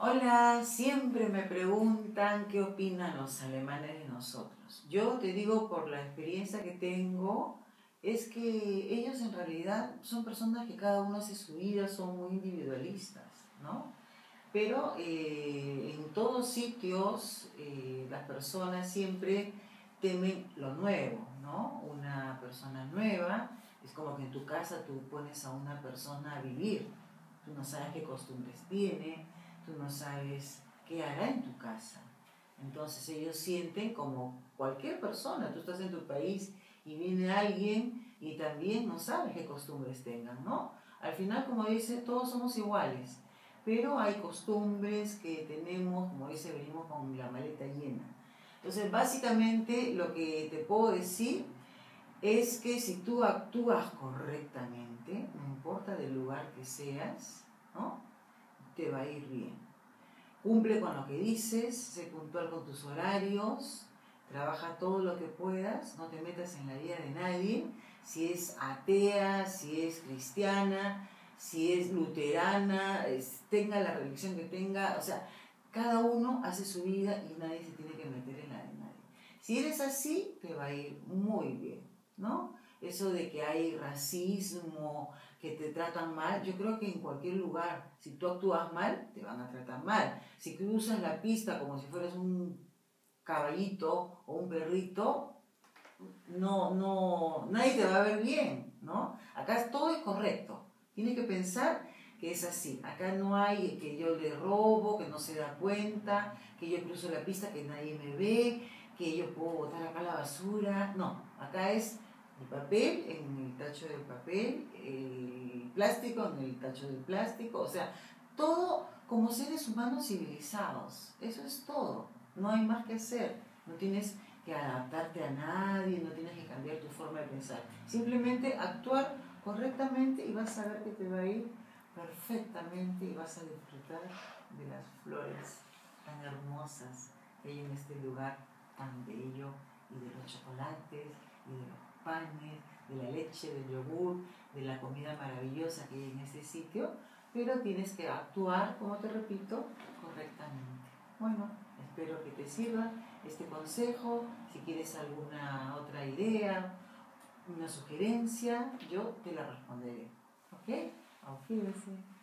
Hola, siempre me preguntan qué opinan los alemanes de nosotros. Yo te digo, por la experiencia que tengo, es que ellos en realidad son personas que cada uno hace su vida, son muy individualistas, ¿no? Pero en todos sitios las personas siempre temen lo nuevo, ¿no? Una persona nueva, es como que en tu casa tú pones a una persona a vivir, tú no sabes qué costumbres tiene, tú no sabes qué hará en tu casa. Entonces ellos sienten como cualquier persona, tú estás en tu país y viene alguien y también no sabes qué costumbres tengan, ¿no? Al final, como dice, todos somos iguales, pero hay costumbres que tenemos, como dice, venimos con la maleta llena. Entonces, básicamente, lo que te puedo decir es que si tú actúas correctamente, no importa del lugar que seas, ¿no?, te va a ir bien. Cumple con lo que dices, sé puntual con tus horarios, trabaja todo lo que puedas, no te metas en la vida de nadie, si es atea, si es cristiana, si es luterana, tenga la religión que tenga, o sea, cada uno hace su vida y nadie se tiene que meter en la de nadie. Si eres así, te va a ir muy bien, ¿no? Eso de que hay racismo, que te tratan mal, yo creo que en cualquier lugar, si tú actúas mal, te van a tratar mal. Si cruzas la pista como si fueras un caballito o un perrito, nadie te va a ver bien, ¿no? Acá todo es correcto. Tienes que pensar que es así. Acá no hay que yo le robo, que no se da cuenta, que yo cruzo la pista, que nadie me ve, que yo puedo botar acá la basura. No, acá es el papel en el tacho del papel, el plástico en el tacho del plástico, o sea, todo como seres humanos civilizados, eso es todo, no hay más que hacer, no tienes que adaptarte a nadie, no tienes que cambiar tu forma de pensar, simplemente actuar correctamente y vas a ver que te va a ir perfectamente y vas a disfrutar de las flores tan hermosas que hay en este lugar tan bello, y de los chocolates, y de los panes, de la leche, del yogur, de la comida maravillosa que hay en este sitio, pero tienes que actuar, como te repito, correctamente. Bueno, espero que te sirva este consejo. Si quieres alguna otra idea, una sugerencia, yo te la responderé. ¿Ok? Auf Wiedersehen.